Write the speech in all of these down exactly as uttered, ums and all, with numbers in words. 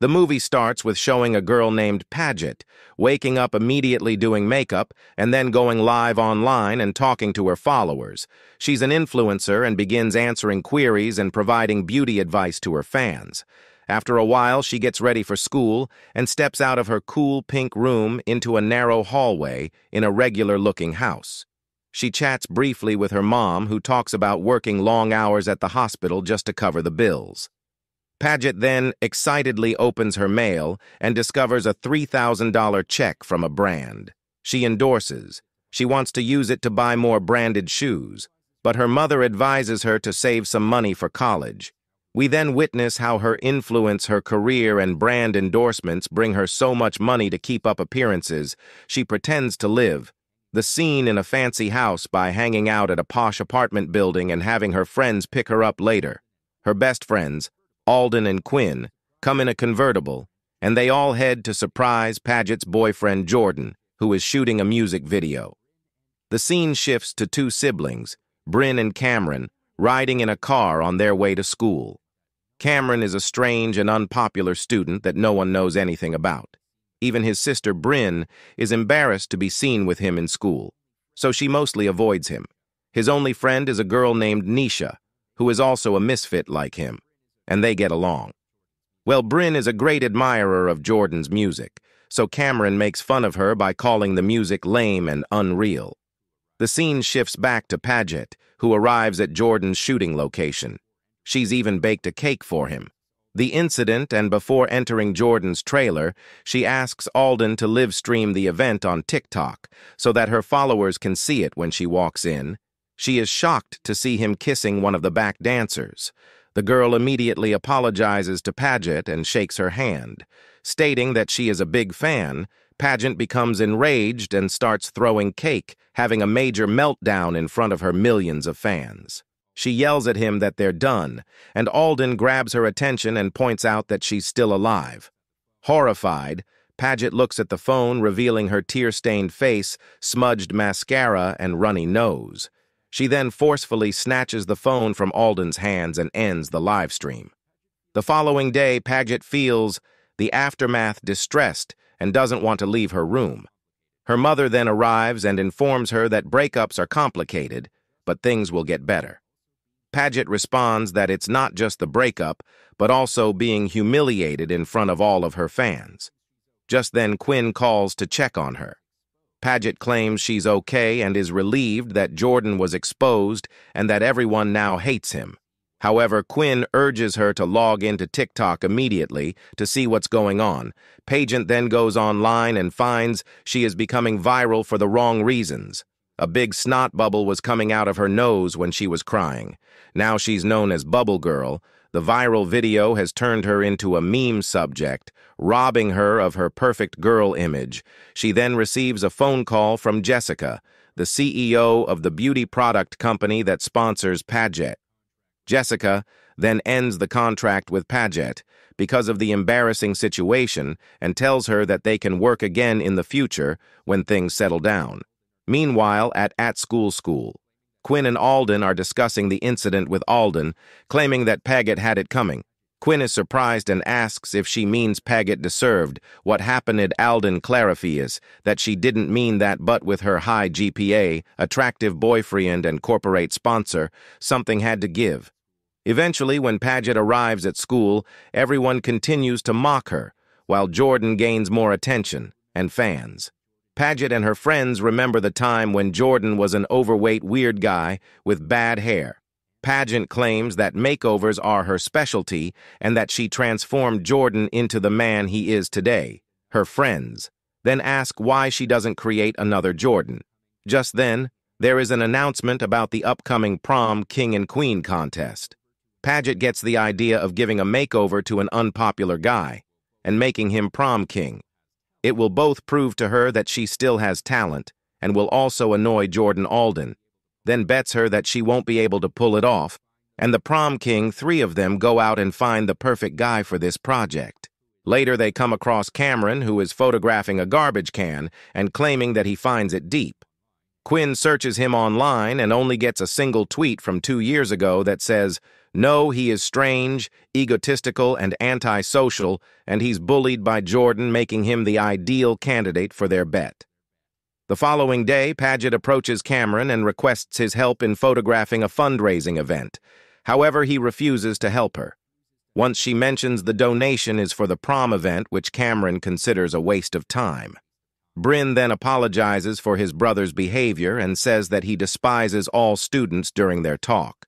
The movie starts with showing a girl named Padgett waking up immediately doing makeup and then going live online and talking to her followers. She's an influencer and begins answering queries and providing beauty advice to her fans. After a while, she gets ready for school and steps out of her cool pink room into a narrow hallway in a regular-looking house. She chats briefly with her mom, who talks about working long hours at the hospital just to cover the bills. Padgett then excitedly opens her mail and discovers a three thousand dollar check from a brand. She endorses. She wants to use it to buy more branded shoes, but her mother advises her to save some money for college. We then witness how her influence, her career, and brand endorsements bring her so much money to keep up appearances, she pretends to live. The scene in a fancy house by hanging out at a posh apartment building and having her friends pick her up later. Her best friends, Alden and Quinn, come in a convertible, and they all head to surprise Padgett's boyfriend Jordan, who is shooting a music video. The scene shifts to two siblings, Bryn and Cameron, riding in a car on their way to school. Cameron is a strange and unpopular student that no one knows anything about. Even his sister Bryn is embarrassed to be seen with him in school, so she mostly avoids him. His only friend is a girl named Nisha, who is also a misfit like him, and they get along. Well, Bryn is a great admirer of Jordan's music, so Cameron makes fun of her by calling the music lame and unreal. The scene shifts back to Padgett, who arrives at Jordan's shooting location. She's even baked a cake for him. The incident, and before entering Jordan's trailer, she asks Alden to live stream the event on TikTok so that her followers can see it when she walks in. She is shocked to see him kissing one of the back dancers. The girl immediately apologizes to Padgett and shakes her hand. Stating that she is a big fan, Padgett becomes enraged and starts throwing cake, having a major meltdown in front of her millions of fans. She yells at him that they're done, and Alden grabs her attention and points out that she's still alive. Horrified, Padgett looks at the phone, revealing her tear-stained face, smudged mascara, and runny nose. She then forcefully snatches the phone from Alden's hands and ends the live stream. The following day, Padgett feels the aftermath distressed and doesn't want to leave her room. Her mother then arrives and informs her that breakups are complicated, but things will get better. Padgett responds that it's not just the breakup, but also being humiliated in front of all of her fans. Just then, Quinn calls to check on her. Padgett claims she's okay and is relieved that Jordan was exposed and that everyone now hates him. However, Quinn urges her to log into TikTok immediately to see what's going on. Padgett then goes online and finds she is becoming viral for the wrong reasons. A big snot bubble was coming out of her nose when she was crying. Now she's known as Bubble Girl. The viral video has turned her into a meme subject, robbing her of her perfect girl image. She then receives a phone call from Jessica, the C E O of the beauty product company that sponsors Padgett. Jessica then ends the contract with Padgett because of the embarrassing situation and tells her that they can work again in the future when things settle down. Meanwhile, at At School School, Quinn and Alden are discussing the incident with Alden, claiming that Padgett had it coming. Quinn is surprised and asks if she means Padgett deserved what happened. At Alden clarifies that she didn't mean that, but with her high G P A, attractive boyfriend, and corporate sponsor, something had to give. Eventually, when Padgett arrives at school, everyone continues to mock her, while Jordan gains more attention and fans. Padgett and her friends remember the time when Jordan was an overweight weird guy with bad hair. Padgett claims that makeovers are her specialty and that she transformed Jordan into the man he is today. Her friends then ask why she doesn't create another Jordan. Just then, there is an announcement about the upcoming prom king and queen contest. Padgett gets the idea of giving a makeover to an unpopular guy and making him prom king. It will both prove to her that she still has talent and will also annoy Jordan. Alden then bets her that she won't be able to pull it off, and the prom king, three of them, go out and find the perfect guy for this project. Later, they come across Cameron, who is photographing a garbage can and claiming that he finds it deep. Quinn searches him online and only gets a single tweet from two years ago that says, No, he is strange, egotistical, and antisocial, and he's bullied by Jordan, making him the ideal candidate for their bet. The following day, Padgett approaches Cameron and requests his help in photographing a fundraising event. However, he refuses to help her. Once she mentions the donation is for the prom event, which Cameron considers a waste of time. Bryn then apologizes for his brother's behavior and says that he despises all students during their talk.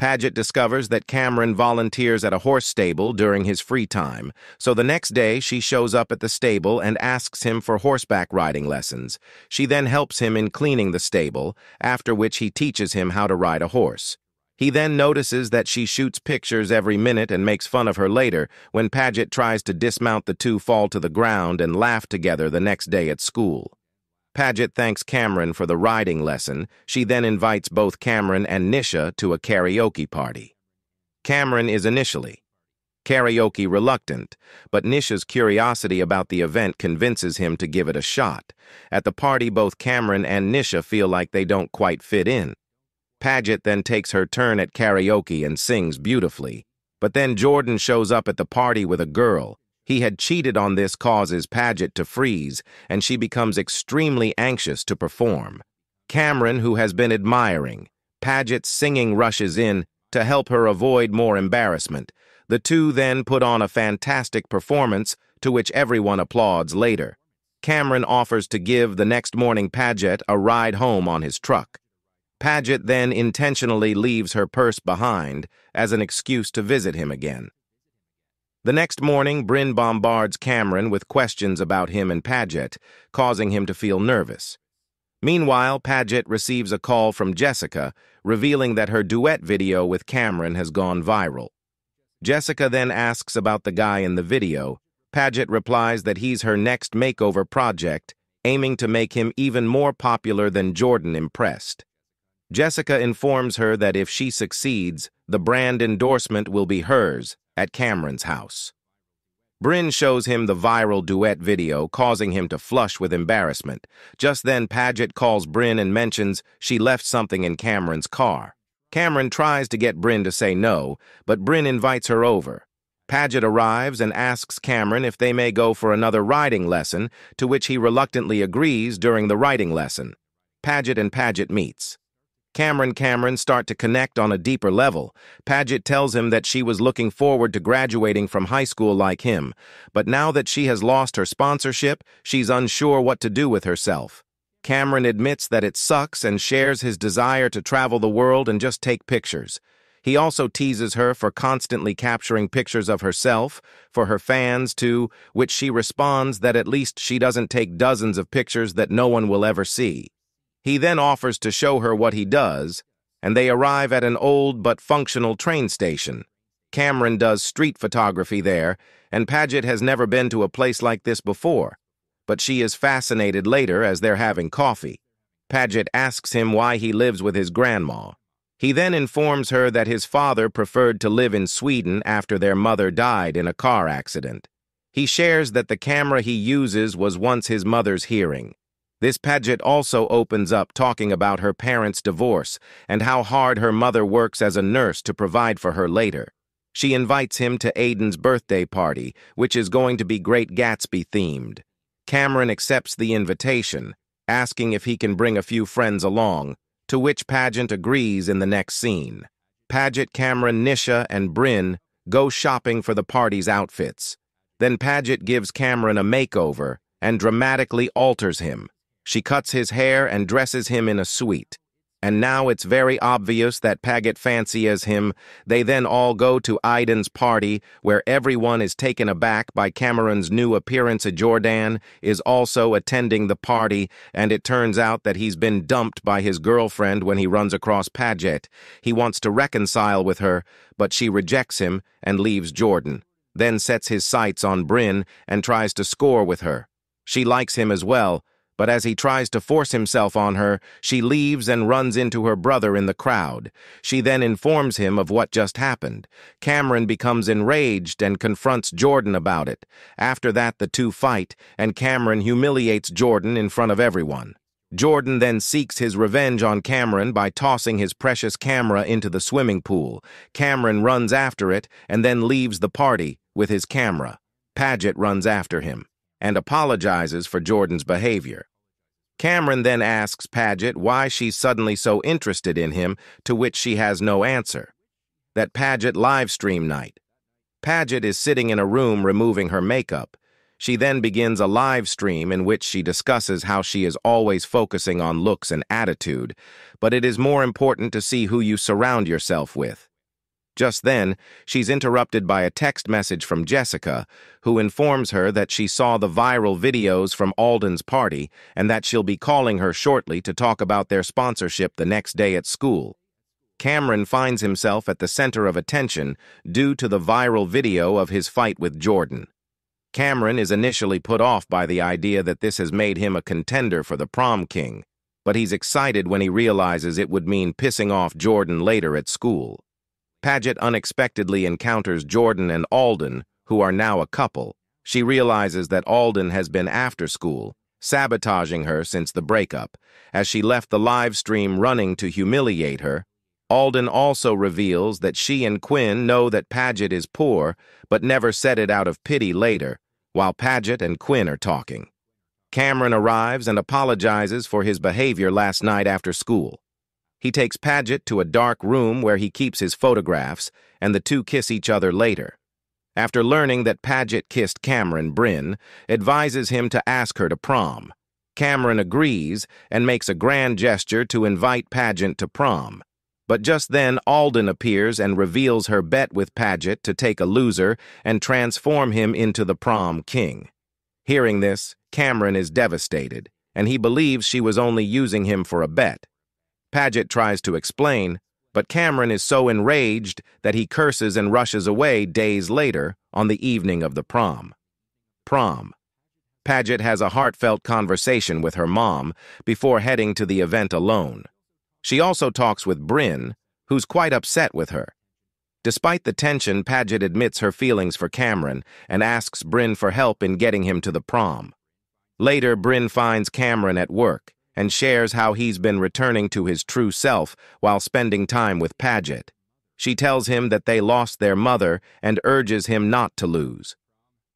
Padgett discovers that Cameron volunteers at a horse stable during his free time, so the next day she shows up at the stable and asks him for horseback riding lessons. She then helps him in cleaning the stable, after which he teaches him how to ride a horse. He then notices that she shoots pictures every minute and makes fun of her later when Padgett tries to dismount. The two fall to the ground and laugh together the next day at school. Padgett thanks Cameron for the riding lesson. She then invites both Cameron and Nisha to a karaoke party. Cameron is initially karaoke reluctant, but Nisha's curiosity about the event convinces him to give it a shot. At the party, both Cameron and Nisha feel like they don't quite fit in. Padgett then takes her turn at karaoke and sings beautifully, but then Jordan shows up at the party with a girl. He had cheated on this, causes Padgett to freeze, and she becomes extremely anxious to perform. Cameron, who has been admiring Padgett's singing, rushes in to help her avoid more embarrassment. The two then put on a fantastic performance, to which everyone applauds later. Cameron offers to give the next morning Padgett a ride home on his truck. Padgett then intentionally leaves her purse behind as an excuse to visit him again. The next morning, Bryn bombards Cameron with questions about him and Padgett, causing him to feel nervous. Meanwhile, Padgett receives a call from Jessica, revealing that her duet video with Cameron has gone viral. Jessica then asks about the guy in the video. Padgett replies that he's her next makeover project, aiming to make him even more popular than Jordan impressed. Jessica informs her that if she succeeds, the brand endorsement will be hers at Cameron's house. Bryn shows him the viral duet video, causing him to flush with embarrassment. Just then, Padgett calls Bryn and mentions she left something in Cameron's car. Cameron tries to get Bryn to say no, but Bryn invites her over. Padgett arrives and asks Cameron if they may go for another riding lesson, to which he reluctantly agrees. During the riding lesson, Padgett and Padgett meets. Cameron and Cameron start to connect on a deeper level. Padgett tells him that she was looking forward to graduating from high school like him, but now that she has lost her sponsorship, she's unsure what to do with herself. Cameron admits that it sucks and shares his desire to travel the world and just take pictures. He also teases her for constantly capturing pictures of herself for her fans, to which she responds that at least she doesn't take dozens of pictures that no one will ever see. He then offers to show her what he does, and they arrive at an old but functional train station. Cameron does street photography there, and Padgett has never been to a place like this before, but she is fascinated later as they're having coffee. Padgett asks him why he lives with his grandma. He then informs her that his father preferred to live in Sweden after their mother died in a car accident. He shares that the camera he uses was once his mother's hearing. This Padgett also opens up, talking about her parents' divorce and how hard her mother works as a nurse to provide for her later. She invites him to Aiden's birthday party, which is going to be Great Gatsby themed. Cameron accepts the invitation, asking if he can bring a few friends along, to which Padgett agrees in the next scene. Padgett, Cameron, Nisha, and Bryn go shopping for the party's outfits. Then Padgett gives Cameron a makeover and dramatically alters him. She cuts his hair and dresses him in a suite. And now it's very obvious that Padgett fancies him. They then all go to Aiden's party, where everyone is taken aback by Cameron's new appearance. Jordan is also attending the party, and it turns out that he's been dumped by his girlfriend when he runs across Padgett. He wants to reconcile with her, but she rejects him and leaves Jordan, then sets his sights on Bryn and tries to score with her. She likes him as well, but as he tries to force himself on her, she leaves and runs into her brother in the crowd. She then informs him of what just happened. Cameron becomes enraged and confronts Jordan about it. After that, the two fight, and Cameron humiliates Jordan in front of everyone. Jordan then seeks his revenge on Cameron by tossing his precious camera into the swimming pool. Cameron runs after it and then leaves the party with his camera. Padgett runs after him and apologizes for Jordan's behavior. Cameron then asks Padgett why she's suddenly so interested in him, to which she has no answer. That Padgett live stream night. Padgett is sitting in a room removing her makeup. She then begins a live stream in which she discusses how she is always focusing on looks and attitude, but it is more important to see who you surround yourself with. Just then, she's interrupted by a text message from Jessica, who informs her that she saw the viral videos from Alden's party and that she'll be calling her shortly to talk about their sponsorship the next day at school. Cameron finds himself at the center of attention due to the viral video of his fight with Jordan. Cameron is initially put off by the idea that this has made him a contender for the prom king, but he's excited when he realizes it would mean pissing off Jordan later at school. Padgett unexpectedly encounters Jordan and Alden, who are now a couple. She realizes that Alden has been after school, sabotaging her since the breakup. As she left the live stream running to humiliate her, Alden also reveals that she and Quinn know that Padgett is poor, but never said it out of pity later, while Padgett and Quinn are talking. Cameron arrives and apologizes for his behavior last night after school. He takes Padgett to a dark room where he keeps his photographs, and the two kiss each other later. After learning that Padgett kissed Cameron, Bryn advises him to ask her to prom. Cameron agrees and makes a grand gesture to invite Padgett to prom. But just then, Alden appears and reveals her bet with Padgett to take a loser and transform him into the prom king. Hearing this, Cameron is devastated, and he believes she was only using him for a bet. Padgett tries to explain, but Cameron is so enraged that he curses and rushes away days later on the evening of the prom. Prom. Padgett has a heartfelt conversation with her mom before heading to the event alone. She also talks with Bryn, who's quite upset with her. Despite the tension, Padgett admits her feelings for Cameron and asks Bryn for help in getting him to the prom. Later, Bryn finds Cameron at work and shares how he's been returning to his true self while spending time with Padgett. She tells him that they lost their mother and urges him not to lose.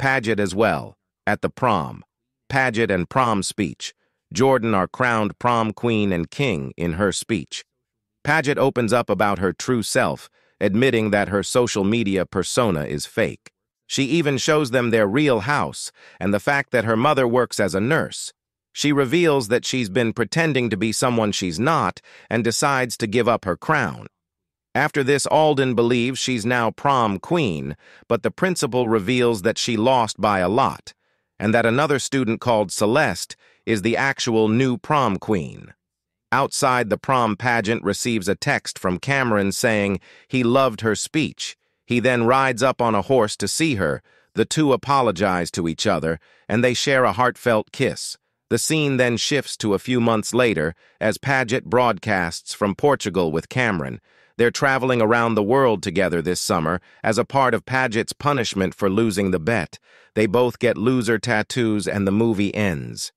Padgett as well, at the prom. Padgett and prom speech. Jordan are crowned prom queen and king in her speech. Padgett opens up about her true self, admitting that her social media persona is fake. She even shows them their real house and the fact that her mother works as a nurse. She reveals that she's been pretending to be someone she's not and decides to give up her crown. After this, Alden believes she's now prom queen, but the principal reveals that she lost by a lot and that another student called Celeste is the actual new prom queen. Outside the prom, Padgett receives a text from Cameron saying he loved her speech. He then rides up on a horse to see her. The two apologize to each other, and they share a heartfelt kiss. The scene then shifts to a few months later as Padgett broadcasts from Portugal with Cameron. They're traveling around the world together this summer as a part of Padgett's punishment for losing the bet. They both get loser tattoos and the movie ends.